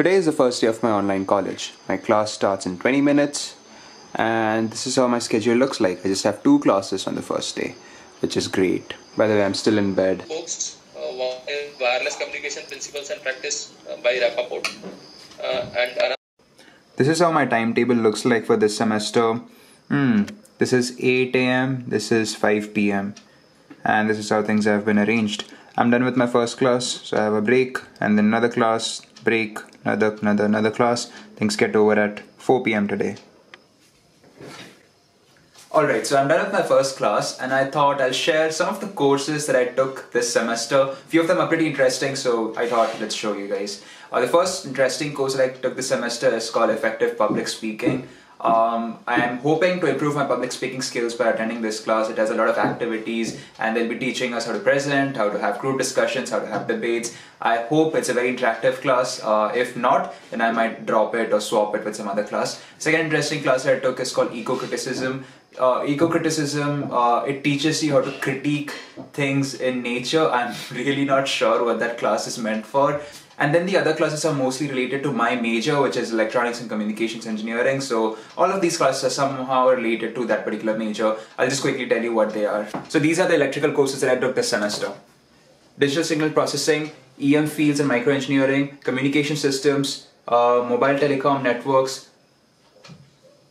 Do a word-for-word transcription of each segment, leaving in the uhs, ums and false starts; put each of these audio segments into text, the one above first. Today is the first day of my online college. My class starts in twenty minutes, and this is how my schedule looks like. I just have two classes on the first day, which is great. By the way, I'm still in bed. Books, uh, wireless communication principles and practice uh, by Rappaport. Uh, and another. This is how my timetable looks like for this semester. Hmm. This is eight A M, this is five P M, and this is how things have been arranged. I'm done with my first class, so I have a break, and then another class, break, another, another, another class. Things get over at four P M today. Alright, so I'm done with my first class, and I thought I'll share some of the courses that I took this semester. A few of them are pretty interesting, so I thought let's show you guys. Uh, the first interesting course that I took this semester is called Effective Public Speaking. Um, I am hoping to improve my public speaking skills by attending this class. It has a lot of activities, and they'll be teaching us how to present, how to have group discussions, how to have debates. I hope it's a very interactive class. Uh, if not, then I might drop it or swap it with some other class. Second interesting class that I took is called Eco-Criticism. Uh, Eco-Criticism, uh, it teaches you how to critique things in nature. I'm really not sure what that class is meant for. And then the other classes are mostly related to my major, which is Electronics and Communications Engineering. So all of these classes are somehow related to that particular major. I'll just quickly tell you what they are. So these are the electrical courses that I took this semester. Digital Signal Processing, E M Fields and Microengineering, Communication Systems, uh, Mobile Telecom Networks,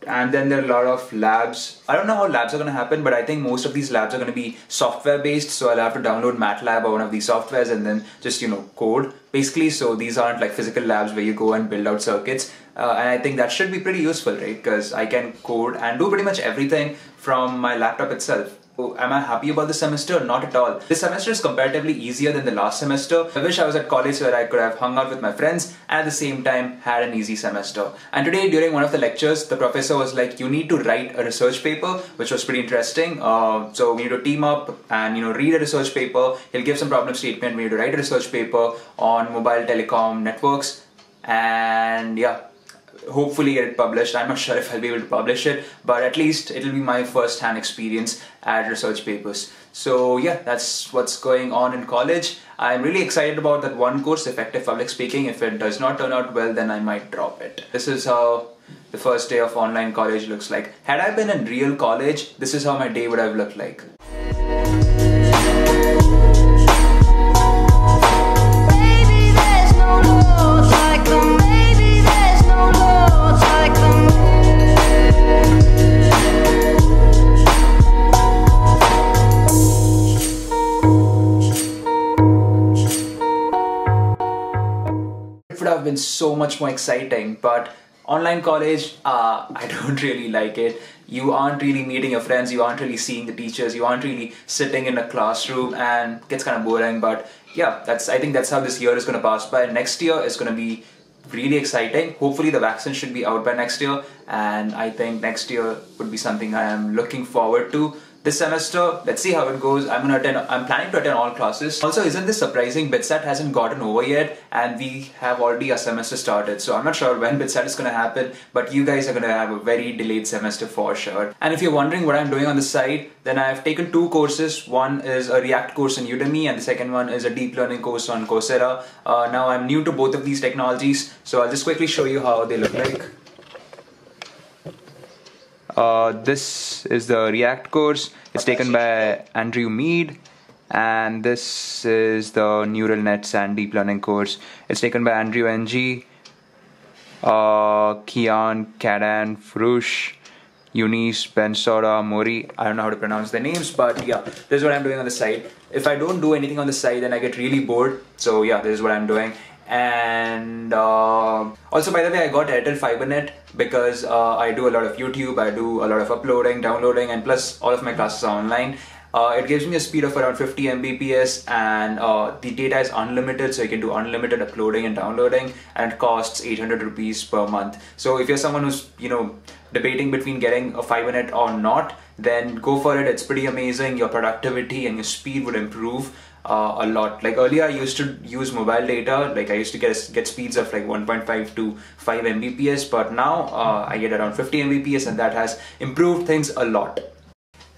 and then there are a lot of labs. I don't know how labs are going to happen, but I think most of these labs are going to be software based, so I'll have to download MATLAB or one of these softwares and then just, you know, code basically. So these aren't like physical labs where you go and build out circuits, uh, and I think that should be pretty useful, right? Because I can code and do pretty much everything from my laptop itself. Oh, am I happy about this semester? Not at all. This semester is comparatively easier than the last semester. I wish I was at college where I could have hung out with my friends and at the same time had an easy semester. And today during one of the lectures, the professor was like, you need to write a research paper, which was pretty interesting. Uh, so we need to team up and, you know, read a research paper. He'll give some problem statement. We need to write a research paper on mobile telecom networks, and yeah, hopefully get it published. I'm not sure if I'll be able to publish it, but at least it'll be my first-hand experience at research papers. So yeah, that's what's going on in college. I'm really excited about that one course, Effective Public Speaking. If it does not turn out well, then I might drop it. This is how the first day of online college looks like. Had I been in real college, this is how my day would have looked like. Been so much more exciting, but online college, uh, I don't really like it. You aren't really meeting your friends, you aren't really seeing the teachers, you aren't really sitting in a classroom, and it gets kind of boring. But yeah, that's, I think that's how this year is going to pass by. Next year is going to be really exciting. Hopefully the vaccine should be out by next year, and I think next year would be something I am looking forward to. This semester, let's see how it goes. I'm gonna attend. I'm planning to attend all classes. Also, isn't this surprising? BitSat hasn't gotten over yet, and we have already our semester started. So I'm not sure when BitSat is gonna happen, but you guys are gonna have a very delayed semester for sure. And if you're wondering what I'm doing on the side, then I've taken two courses. One is a React course in Udemy, and the second one is a deep learning course on Coursera. Uh, now I'm new to both of these technologies, so I'll just quickly show you how they look like. Uh, this is the React course. It's taken by Andrew Mead, and this is the Neural Nets and Deep Learning course. It's taken by Andrew N G, uh, Kian, Kadan, Frush, Eunice, Bensora, Mori. I don't know how to pronounce their names, but yeah, this is what I'm doing on the side. If I don't do anything on the side, then I get really bored. So yeah, this is what I'm doing. And uh, also, by the way, I got Airtel Fibernet because uh, I do a lot of YouTube, I do a lot of uploading, downloading, and plus all of my classes are online. Uh, it gives me a speed of around fifty M B P S, and uh, the data is unlimited, so you can do unlimited uploading and downloading, and it costs eight hundred rupees per month. So if you're someone who's, you know, debating between getting a Fibernet or not, then go for it. It's pretty amazing. Your productivity and your speed would improve Uh, a lot. Like earlier, I used to use mobile data. Like I used to get get speeds of like one point five to five M B P S, but now uh, I get around fifty M B P S, and that has improved things a lot.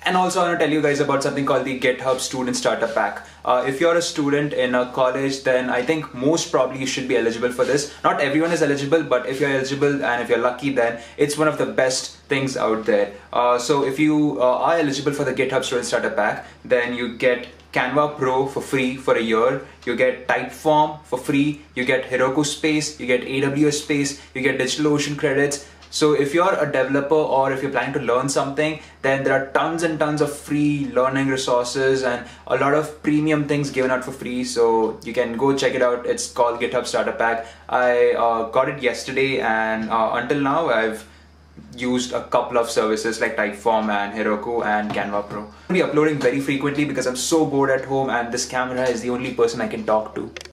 And also I want to tell you guys about something called the GitHub Student Startup Pack. Uh, if you're a student in a college, then I think most probably you should be eligible for this. Not everyone is eligible, but if you're eligible and if you're lucky, then it's one of the best things out there. Uh, so if you uh, are eligible for the GitHub Student Startup Pack, then you get Canva Pro for free for a year, you get Typeform for free, you get Heroku space, you get A W S space, you get DigitalOcean credits. So if you're a developer or if you're planning to learn something, then there are tons and tons of free learning resources and a lot of premium things given out for free. So you can go check it out. It's called GitHub Startup Pack. I uh, got it yesterday, and uh, until now I've used a couple of services like Typeform and Heroku and Canva Pro. I'll be uploading very frequently because I'm so bored at home and this camera is the only person I can talk to.